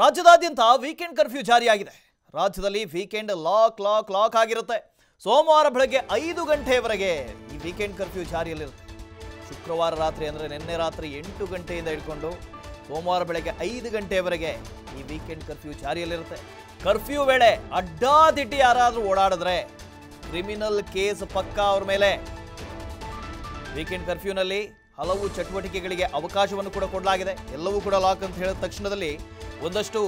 ರಾಜ್ಯದಾದ್ಯಂತ weekend curfew ಜಾರಿಯಾಗಿದೆ. ರಾಜ್ಯದಲ್ಲಿ weekend lock lock lock ಆಗಿರುತ್ತೆ. ಸೋಮವಾರ ಬೆಳಗ್ಗೆ 5 ಗಂಟೆವರೆಗೆ ಈ ವೀಕೆಂಡ್ ಕರ್ಫ್ಯೂ ಜಾರಿಯಲ್ಲಿರುತ್ತೆ. ಶುಕ್ರವಾರ ರಾತ್ರಿ ಅಂದರೆ ನಿನ್ನೆ ರಾತ್ರಿ 8 ಗಂಟೆಯಿಂದ ಹಿಡ್ಕೊಂಡು ಸೋಮವಾರ ಬೆಳಗ್ಗೆ 5 ಗಂಟೆವರೆಗೆ ಈ ವೀಕೆಂಡ್ ಕರ್ಫ್ಯೂ ಜಾರಿಯಲ್ಲಿರುತ್ತೆ. ಕರ್ಫ್ಯೂ ವೇಳೆ ಅಡ್ಡಾದಿಟ್ಟಿ ಯಾರಾದರೂ ಓಡಾಡಿದ್ರೆ ಕ್ರಿಮಿನಲ್ ಕೇಸ್ ಪಕ್ಕಾ ಅವರ ಮೇಲೆ. ವೀಕೆಂಡ್ ಕರ್ಫ್ಯೂನಲ್ಲಿ ಹಲವು ಚಟುವಟಿಕೆಗಳಿಗೆ ಅವಕಾಶವನ್ನು ಕೂಡ ಕೊಡಲಾಗಿದೆ. ಎಲ್ಲವೂ ಕೂಡ ಲಾಕ್ ಅಂತ ಹೇಳಿದ ತಕ್ಷಣದಲ್ಲಿ ಒಂದಷ್ಟು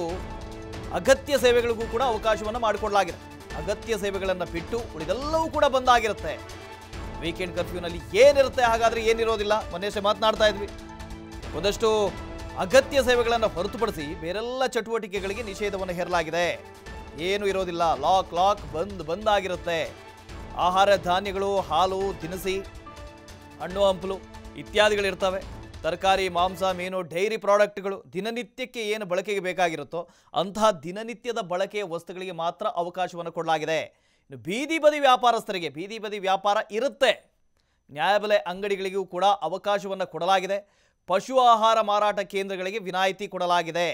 ಅಗತ್ಯ ಸೇವೆಗಳಿಗೂ ಕೂಡ ಅವಕಾಶವನ್ನು ಮಾಡಿಕೊಡಲಾಗಿದೆ. ಅಗತ್ಯ ಸೇವೆಗಳನ್ನು ಬಿಟ್ಟು ಉಳಿದೆಲ್ಲವೂ ಕೂಡ ಬಂದಾಗಿರುತ್ತೆ ವೀಕೆಂಡ್ ಕರ್ಫ್ಯೂನಲ್ಲಿ. ಏನಿರುತ್ತೆ ಹಾಗಾದರೆ ಏನಿರೋದಿಲ್ಲ. ಮೊನ್ನೆಷ್ಟೇ ಮಾತನಾಡ್ತಾ ಇದ್ವಿ, ಒಂದಷ್ಟು ಅಗತ್ಯ ಸೇವೆಗಳನ್ನು ಹೊರತುಪಡಿಸಿ ಬೇರೆಲ್ಲ ಚಟುವಟಿಕೆಗಳಿಗೆ ನಿಷೇಧವನ್ನು ಹೇರಲಾಗಿದೆ. ಏನೂ ಇರೋದಿಲ್ಲ, ಲಾಕ್ ಲಾಕ್ ಬಂದಾಗಿರುತ್ತೆ. ಆಹಾರ ಧಾನ್ಯಗಳು, ಹಾಲು, ದಿನಸಿ, ಹಣ್ಣು ಹಂಪಲು ಇತ್ಯಾದಿಗಳಿರ್ತವೆ. ತರಕಾರಿ, ಮಾಂಸ, ಮೀನು, ಡೈರಿ ಪ್ರಾಡಕ್ಟ್ಗಳು ದಿನನಿತ್ಯಕ್ಕೆ ಏನು ಬಳಕೆಗೆ ಬೇಕಾಗಿರುತ್ತೋ ಅಂತಹ ದಿನನಿತ್ಯದ ಬಳಕೆಯ ವಸ್ತುಗಳಿಗೆ ಮಾತ್ರ ಅವಕಾಶವನ್ನು ಕೊಡಲಾಗಿದೆ. ಇನ್ನು ಬೀದಿ ಬದಿ ವ್ಯಾಪಾರಸ್ಥರಿಗೆ, ಬೀದಿ ಬದಿ ವ್ಯಾಪಾರ ಇರುತ್ತೆ, ನ್ಯಾಯಬೆಲೆ ಅಂಗಡಿಗಳಿಗೂ ಕೂಡ ಅವಕಾಶವನ್ನು ಕೊಡಲಾಗಿದೆ. ಪಶು ಆಹಾರ ಮಾರಾಟ ಕೇಂದ್ರಗಳಿಗೆ ವಿನಾಯಿತಿ ಕೊಡಲಾಗಿದೆ.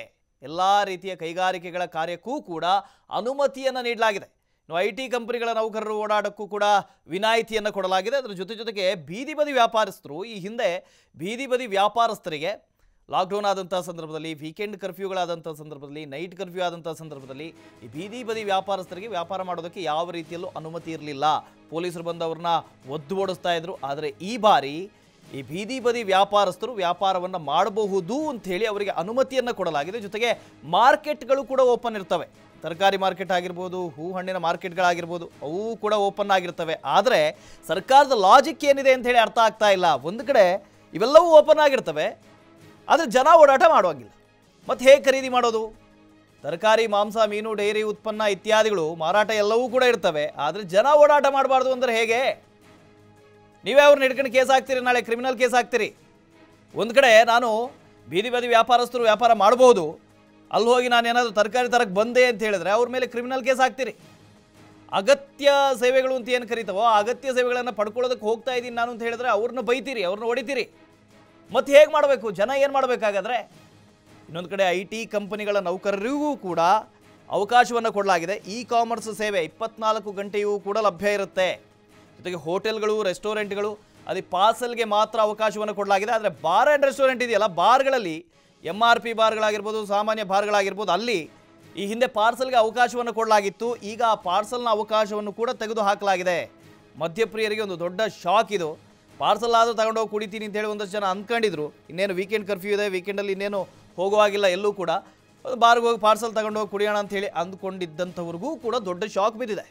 ಎಲ್ಲ ರೀತಿಯ ಕೈಗಾರಿಕೆಗಳ ಕಾರ್ಯಕ್ಕೂ ಕೂಡ ಅನುಮತಿಯನ್ನು ನೀಡಲಾಗಿದೆ. ಇನ್ನು ಐ ಟಿ ಕಂಪನಿಗಳ ನೌಕರರು ಓಡಾಡೋಕ್ಕೂ ಕೂಡ ವಿನಾಯಿತಿಯನ್ನು ಕೊಡಲಾಗಿದೆ. ಅದರ ಜೊತೆಗೆ ಬೀದಿ ಬದಿ ವ್ಯಾಪಾರಸ್ಥರು, ಈ ಹಿಂದೆ ಬೀದಿ ಬದಿ ವ್ಯಾಪಾರಸ್ಥರಿಗೆ ಲಾಕ್ಡೌನ್ ಆದಂಥ ಸಂದರ್ಭದಲ್ಲಿ, ವೀಕೆಂಡ್ ಕರ್ಫ್ಯೂಗಳಾದಂಥ ಸಂದರ್ಭದಲ್ಲಿ, ನೈಟ್ ಕರ್ಫ್ಯೂ ಆದಂಥ ಸಂದರ್ಭದಲ್ಲಿ ಈ ಬೀದಿ ಬದಿ ವ್ಯಾಪಾರಸ್ಥರಿಗೆ ವ್ಯಾಪಾರ ಮಾಡೋದಕ್ಕೆ ಯಾವ ರೀತಿಯಲ್ಲೂ ಅನುಮತಿ ಇರಲಿಲ್ಲ. ಪೊಲೀಸರು ಬಂದವ್ರನ್ನ ಒದ್ದು ಓಡಿಸ್ತಾ ಇದ್ರು. ಆದರೆ ಈ ಬಾರಿ ಈ ಬೀದಿ ಬದಿ ವ್ಯಾಪಾರಸ್ಥರು ವ್ಯಾಪಾರವನ್ನು ಮಾಡಬಹುದು ಅಂಥೇಳಿ ಅವರಿಗೆ ಅನುಮತಿಯನ್ನು ಕೊಡಲಾಗಿದೆ. ಜೊತೆಗೆ ಮಾರ್ಕೆಟ್ಗಳು ಕೂಡ ಓಪನ್ ಇರ್ತವೆ. ತರಕಾರಿ ಮಾರ್ಕೆಟ್ ಆಗಿರ್ಬೋದು, ಹೂ ಹಣ್ಣಿನ ಮಾರ್ಕೆಟ್ಗಳಾಗಿರ್ಬೋದು, ಅವು ಕೂಡ ಓಪನ್ ಆಗಿರ್ತವೆ. ಆದರೆ ಸರ್ಕಾರದ ಲಾಜಿಕ್ ಏನಿದೆ ಅಂಥೇಳಿ ಅರ್ಥ ಆಗ್ತಾ ಇಲ್ಲ. ಒಂದು ಕಡೆ ಇವೆಲ್ಲವೂ ಓಪನ್ ಆಗಿರ್ತವೆ, ಆದರೆ ಜನ ಓಡಾಟ ಮಾಡೋಂಗಿಲ್ಲ. ಮತ್ತು ಹೇಗೆ ಖರೀದಿ ಮಾಡೋದು? ತರಕಾರಿ, ಮಾಂಸ, ಮೀನು, ಡೈರಿ ಉತ್ಪನ್ನ ಇತ್ಯಾದಿಗಳು ಮಾರಾಟ ಎಲ್ಲವೂ ಕೂಡ ಇರ್ತವೆ. ಆದರೆ ಜನ ಓಡಾಟ ಮಾಡಬಾರ್ದು ಅಂದರೆ ಹೇಗೆ? ನೀವೇ ಅವ್ರನ್ನ ಹಿಡ್ಕೊಂಡು ಕೇಸ್ ಹಾಕ್ತೀರಿ, ನಾಳೆ ಕ್ರಿಮಿನಲ್ ಕೇಸ್ ಹಾಕ್ತೀರಿ. ಒಂದು ಕಡೆ ನಾನು ಬೀದಿ ಬದಿ ವ್ಯಾಪಾರಸ್ಥರು ವ್ಯಾಪಾರ ಮಾಡ್ಬೋದು, ಅಲ್ಲಿ ಹೋಗಿ ನಾನು ಏನಾದರೂ ತರಕಾರಿ ತರಕ್ಕೆ ಬಂದೆ ಅಂತ ಹೇಳಿದ್ರೆ ಅವ್ರ ಮೇಲೆ ಕ್ರಿಮಿನಲ್ ಕೇಸ್ ಹಾಕ್ತೀರಿ. ಅಗತ್ಯ ಸೇವೆಗಳು ಅಂತ ಏನು ಕರೀತಾವೋ ಆ ಅಗತ್ಯ ಸೇವೆಗಳನ್ನು ಪಡ್ಕೊಳ್ಳೋದಕ್ಕೆ ಹೋಗ್ತಾ ಇದ್ದೀನಿ ನಾನು ಅಂತ ಹೇಳಿದ್ರೆ ಅವ್ರನ್ನ ಬೈತೀರಿ, ಅವ್ರನ್ನ ಹೊಡಿತೀರಿ. ಮತ್ತು ಹೇಗೆ ಮಾಡಬೇಕು? ಜನ ಏನು ಮಾಡಬೇಕಾಗಾದ್ರೆ? ಇನ್ನೊಂದು ಕಡೆ ಐ ಟಿ ಕಂಪನಿಗಳ ನೌಕರರಿಗೂ ಕೂಡ ಅವಕಾಶವನ್ನು ಕೊಡಲಾಗಿದೆ. ಇ ಕಾಮರ್ಸ್ ಸೇವೆ 24 ಗಂಟೆಯೂ ಕೂಡ ಲಭ್ಯ ಇರುತ್ತೆ. ಜೊತೆಗೆ ಹೋಟೆಲ್ಗಳು, ರೆಸ್ಟೋರೆಂಟ್ಗಳು ಅಲ್ಲಿ ಪಾರ್ಸಲ್ಗೆ ಮಾತ್ರ ಅವಕಾಶವನ್ನು ಕೊಡಲಾಗಿದೆ. ಆದರೆ ಬಾರ್ ಆ್ಯಂಡ್ ರೆಸ್ಟೋರೆಂಟ್ ಇದೆಯಲ್ಲ, ಬಾರ್ಗಳಲ್ಲಿ MRP ಬಾರ್ಗಳಾಗಿರ್ಬೋದು, ಸಾಮಾನ್ಯ ಬಾರ್ಗಳಾಗಿರ್ಬೋದು, ಅಲ್ಲಿ ಈ ಹಿಂದೆ ಪಾರ್ಸಲ್ಗೆ ಅವಕಾಶವನ್ನು ಕೊಡಲಾಗಿತ್ತು. ಈಗ ಆ ಪಾರ್ಸಲ್ನ ಅವಕಾಶವನ್ನು ಕೂಡ ತೆಗೆದುಹಾಕಲಾಗಿದೆ. ಮದ್ಯಪ್ರಿಯರಿಗೆ ಒಂದು ದೊಡ್ಡ ಶಾಕ್ ಇದು. ಪಾರ್ಸಲ್ ಆದರೂ ತಗೊಂಡೋಗಿ ಕುಡಿತೀನಿ ಅಂತೇಳಿ ಒಂದಷ್ಟು ಜನ ಅಂದ್ಕೊಂಡಿದ್ರು. ಇನ್ನೇನು ವೀಕೆಂಡ್ ಕರ್ಫ್ಯೂ ಇದೆ, ವೀಕೆಂಡಲ್ಲಿ ಇನ್ನೇನು ಹೋಗುವಾಗಿಲ್ಲ ಎಲ್ಲೂ ಕೂಡ, ಬಾರ್ಗೆ ಹೋಗಿ ಪಾರ್ಸಲ್ ತಗೊಂಡೋಗಿ ಕುಡಿಯೋಣ ಅಂಥೇಳಿ ಅಂದ್ಕೊಂಡಿದ್ದಂಥವ್ರಿಗೂ ಕೂಡ ದೊಡ್ಡ ಶಾಕ್ ಬಿದ್ದಿದೆ.